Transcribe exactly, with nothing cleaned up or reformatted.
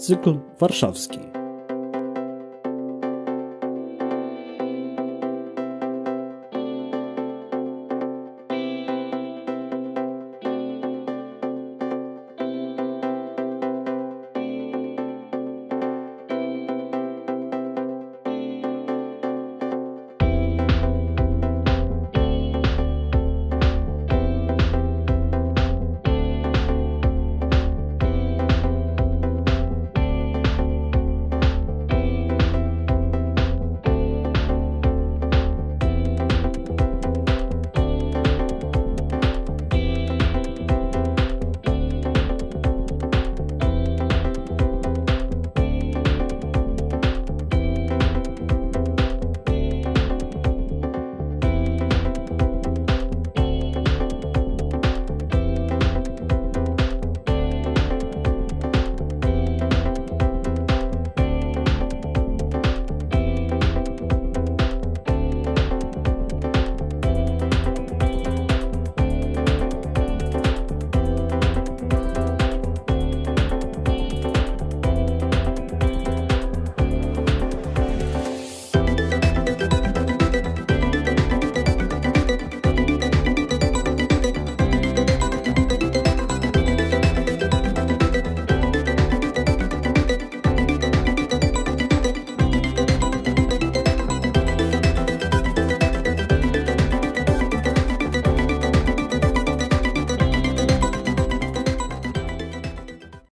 Cykl warszawski.